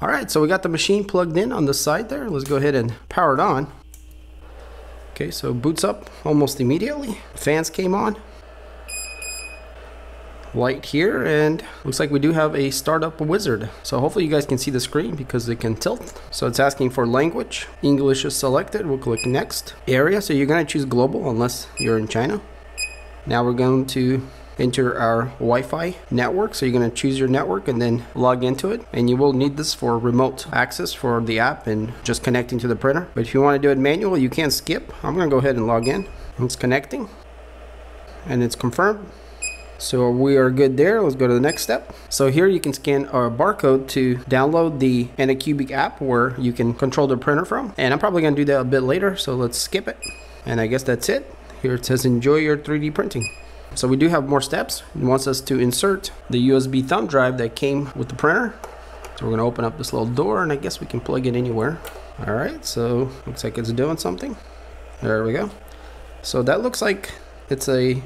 All right, so we got the machine plugged in on the side there. Let's go ahead and power it on. Okay, so boots up almost immediately. Fans came on. Light here, and looks like we do have a startup wizard. So hopefully you guys can see the screen because it can tilt. So it's asking for language. English is selected. We'll click next. Area, so you're going to choose global unless you're in China. Now we're going to enter our Wi-Fi network. So you're going to choose your network and then log into it. And you will need this for remote access for the app and just connecting to the printer. But if you want to do it manual, you can skip. I'm going to go ahead and log in. It's connecting and it's confirmed. So we are good there. Let's go to the next step. So here you can scan our barcode to download the Anycubic app where you can control the printer from. And I'm probably going to do that a bit later. So let's skip it. And I guess that's it. Here it says enjoy your 3D printing. So we do have more steps. It wants us to insert the USB thumb drive that came with the printer. So we're going to open up this little door and I guess we can plug it anywhere. All right. So looks like it's doing something. There we go. So that looks like it's a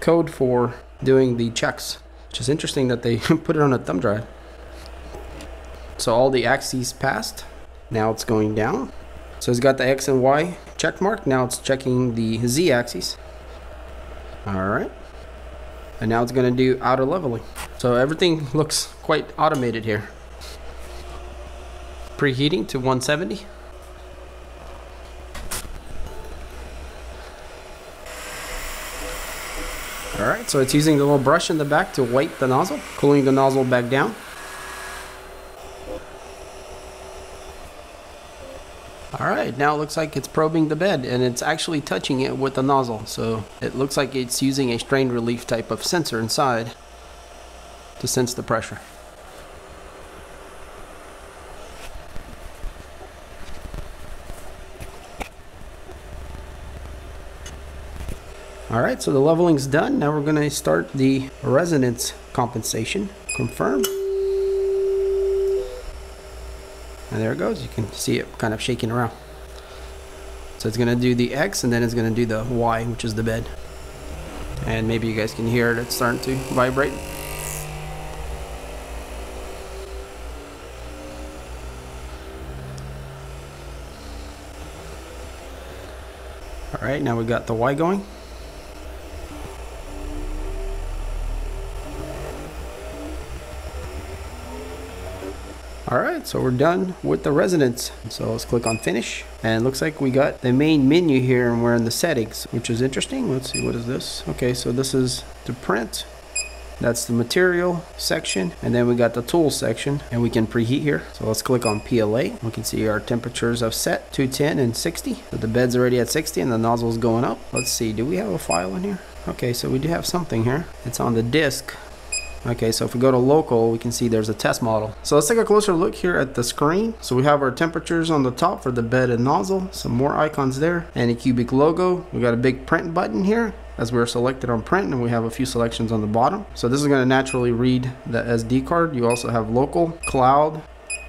code for doing the checks, which is interesting that they put it on a thumb drive. So all the axes passed. Now it's going down. So it's got the X and Y check mark. Now it's checking the Z axis. All right. And now it's going to do auto leveling. So everything looks quite automated here. Preheating to 170. All right, so it's using the little brush in the back to wipe the nozzle, cooling the nozzle back down. All right, now it looks like it's probing the bed and it's actually touching it with the nozzle. So it looks like it's using a strain relief type of sensor inside to sense the pressure. All right, so the leveling's done. Now we're going to start the resonance compensation. Confirm. And there it goes. You can see it kind of shaking around. So it's going to do the X and then it's going to do the Y, which is the bed. And maybe you guys can hear it. It's starting to vibrate. All right, now we got the Y going. All right, so we're done with the resonance. So let's click on finish. And it looks like we got the main menu here and we're in the settings, which is interesting. Let's see, what is this? Okay, so this is the print. That's the material section. And then we got the tool section and we can preheat here. So let's click on PLA. We can see our temperatures I've set 210 and 60. So the bed's already at 60 and the nozzle's going up. Let's see, do we have a file in here? Okay, so we do have something here. It's on the disk. Okay, so if we go to local, we can see there's a test model. So let's take a closer look here at the screen. So we have our temperatures on the top for the bed and nozzle, some more icons there, Anycubic logo. We got a big print button here as we're selected on print, and we have a few selections on the bottom. So this is going to naturally read the SD card. You also have local, cloud,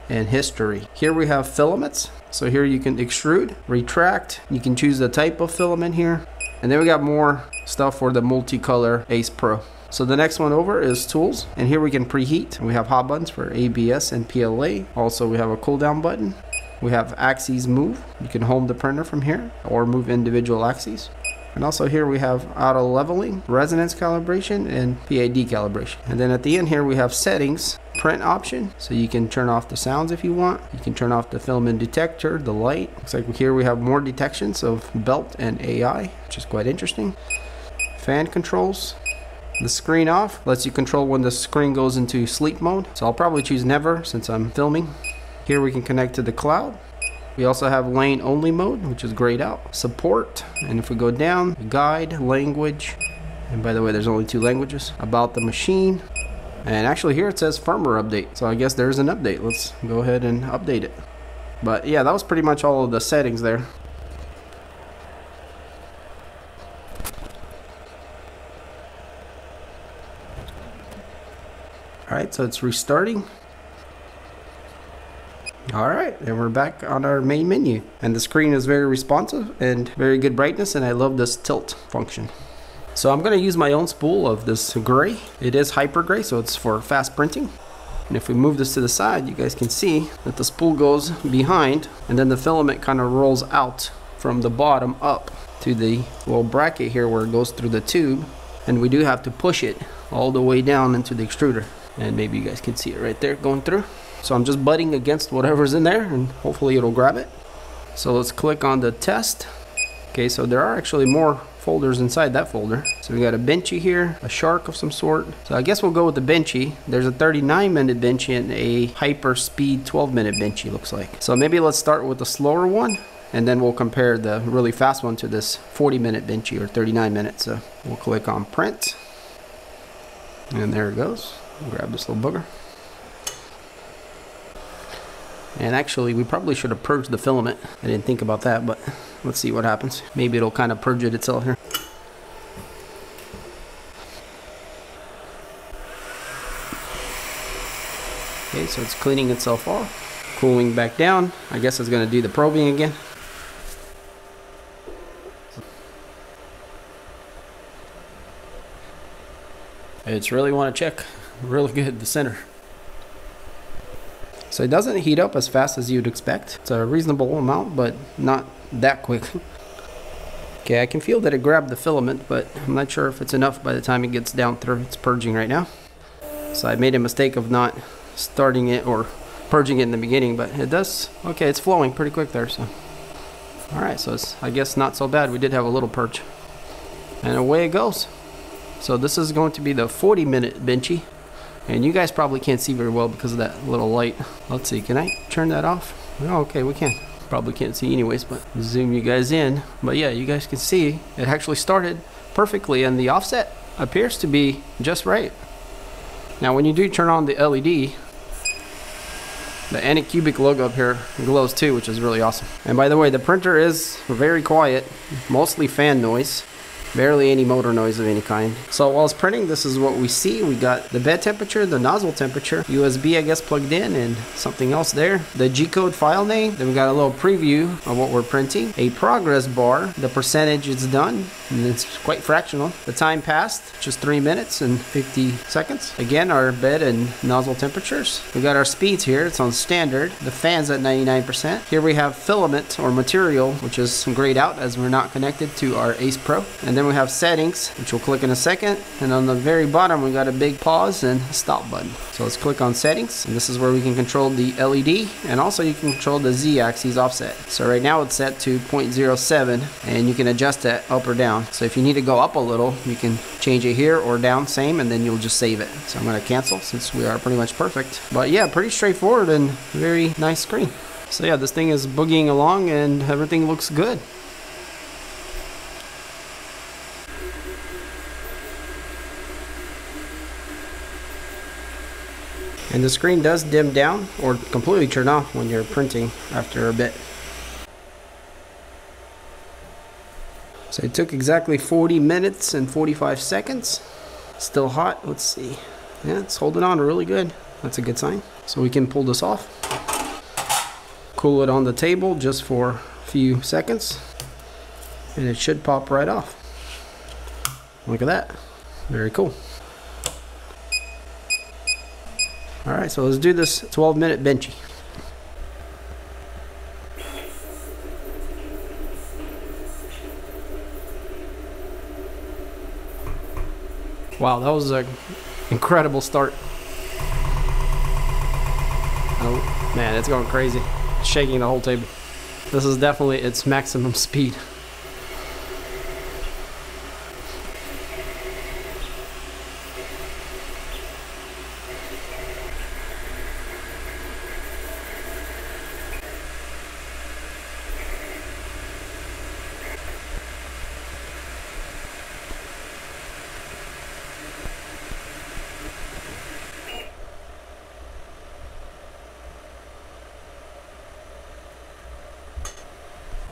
and history. Here we have filaments. So here you can extrude, retract. You can choose the type of filament here. And then we got more stuff for the multicolor ACE Pro. So the next one over is tools, and here we can preheat. We have hot buttons for ABS and PLA. Also, we have a cool down button. We have axes move. You can home the printer from here or move individual axes. And also here we have auto leveling, resonance calibration, and PID calibration. And then at the end here we have settings, print option. So you can turn off the sounds if you want. You can turn off the filament detector, the light. Looks like here we have more detections of belt and AI, which is quite interesting. Fan controls. The screen off lets you control when the screen goes into sleep mode. So I'll probably choose never since I'm filming. Here we can connect to the cloud. We also have lane only mode, which is grayed out. Support, and if we go down, guide, language. And by the way, there's only two languages. About the machine. And actually here it says firmware update. So I guess there's an update. Let's go ahead and update it. But yeah, that was pretty much all of the settings there. All right, so it's restarting. All right, and we're back on our main menu. And the screen is very responsive and very good brightness, and I love this tilt function. So I'm gonna use my own spool of this gray. It is hyper gray, so it's for fast printing. And if we move this to the side, you guys can see that the spool goes behind, and then the filament kind of rolls out from the bottom up to the little bracket here where it goes through the tube. And we do have to push it all the way down into the extruder. And maybe you guys can see it right there going through. So I'm just butting against whatever's in there, and hopefully it'll grab it. So let's click on the test. Okay, so there are actually more folders inside that folder. So we got a benchy here, a shark of some sort. So I guess we'll go with the benchy. There's a 39-minute benchy and a hyper speed 12-minute benchy, looks like. So maybe let's start with the slower one, and then we'll compare the really fast one to this 40-minute benchy or 39 minutes. So we'll click on print. And there it goes. We'll grab this little booger. And actually, we probably should have purged the filament. I didn't think about that, but let's see what happens. Maybe it'll kind of purge it itself here. Okay, so it's cleaning itself off, cooling back down. I guess it's going to do the probing again. It's really want to check really good the center. So it doesn't heat up as fast as you'd expect. It's a reasonable amount, but not that quick. Okay, I can feel that it grabbed the filament, but I'm not sure if it's enough by the time it gets down through. It's purging right now. So I made a mistake of not starting it or purging it in the beginning, but it does. Okay, it's flowing pretty quick there. So, all right, so it's, I guess, not so bad. We did have a little purge. And away it goes. So this is going to be the 40-minute benchy. And you guys probably can't see very well because of that little light. Let's see, can I turn that off? Oh, okay, we can. Probably can't see anyways, but zoom you guys in. But yeah, you guys can see it actually started perfectly, and the offset appears to be just right. Now when you do turn on the LED, the Anycubic logo up here glows too, which is really awesome. And by the way, the printer is very quiet, mostly fan noise. Barely any motor noise of any kind. So while it's printing, this is what we see. We got the bed temperature, the nozzle temperature, USB, I guess, plugged in, and something else there. The G-code file name. Then we got a little preview of what we're printing. A progress bar, the percentage it's done, and it's quite fractional. The time passed, just 3 minutes and 50 seconds. Again, our bed and nozzle temperatures. We got our speeds here. It's on standard. The fan's at 99%. Here we have filament or material, which is grayed out as we're not connected to our ACE Pro. And then we have settings, which we'll click in a second, and on the very bottom we got a big pause and stop button. So let's click on settings, and this is where we can control the LED, and also you can control the z-axis offset. So right now it's set to 0.07, and you can adjust that up or down. So if you need to go up a little, you can change it here or down, same, and then you'll just save it. So I'm going to cancel since we are pretty much perfect. But yeah, pretty straightforward and very nice screen. So yeah, this thing is boogieing along and everything looks good. And the screen does dim down or completely turn off when you're printing after a bit. So it took exactly 40 minutes and 45 seconds. Still hot. Let's see. Yeah, it's holding on really good. That's a good sign. So we can pull this off. Cool it on the table just for a few seconds. And it should pop right off. Look at that. Very cool. All right, so let's do this 12-minute benchy. Wow, that was an incredible start. Oh, man, it's going crazy. It's shaking the whole table. This is definitely its maximum speed.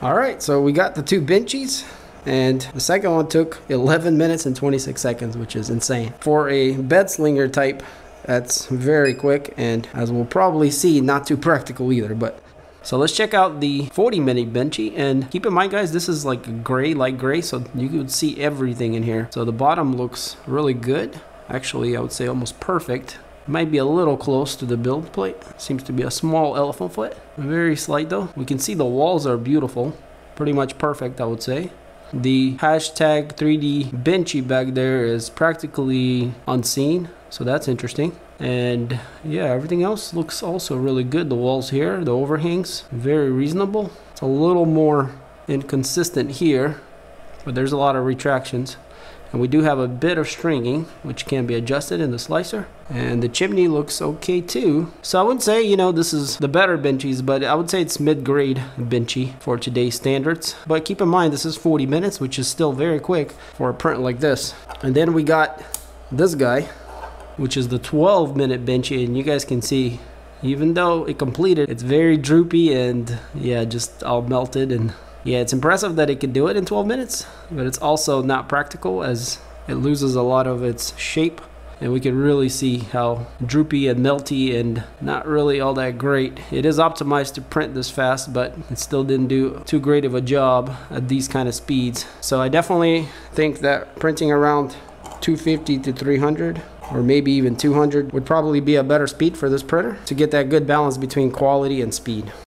All right, so we got the two benchies, and the second one took 11 minutes and 26 seconds, which is insane. For a bed slinger type, that's very quick, and as we'll probably see, not too practical either. But so let's check out the 40-minute benchy, and keep in mind, guys, this is like gray, light gray, so you could see everything in here. So the bottom looks really good. Actually, I would say almost perfect. Might be a little close to the build plate. Seems to be a small elephant foot. Very slight though. We can see the walls are beautiful. Pretty much perfect, I would say. The hashtag 3D benchy back there is practically unseen, so that's interesting. And yeah, everything else looks also really good. The walls here, the overhangs, very reasonable. It's a little more inconsistent here, but there's a lot of retractions. And we do have a bit of stringing, which can be adjusted in the slicer. And the chimney looks okay too. So I wouldn't say, you know, this is the better benchies, but I would say it's mid-grade benchy for today's standards. But keep in mind, this is 40 minutes, which is still very quick for a print like this. And then we got this guy, which is the 12-minute benchy, and you guys can see, even though it completed, it's very droopy and yeah, just all melted. And yeah, it's impressive that it can do it in 12 minutes, but it's also not practical as it loses a lot of its shape. And we can really see how droopy and melty and not really all that great. It is optimized to print this fast, but it still didn't do too great of a job at these kind of speeds. So I definitely think that printing around 250 to 300 or maybe even 200 would probably be a better speed for this printer to get that good balance between quality and speed.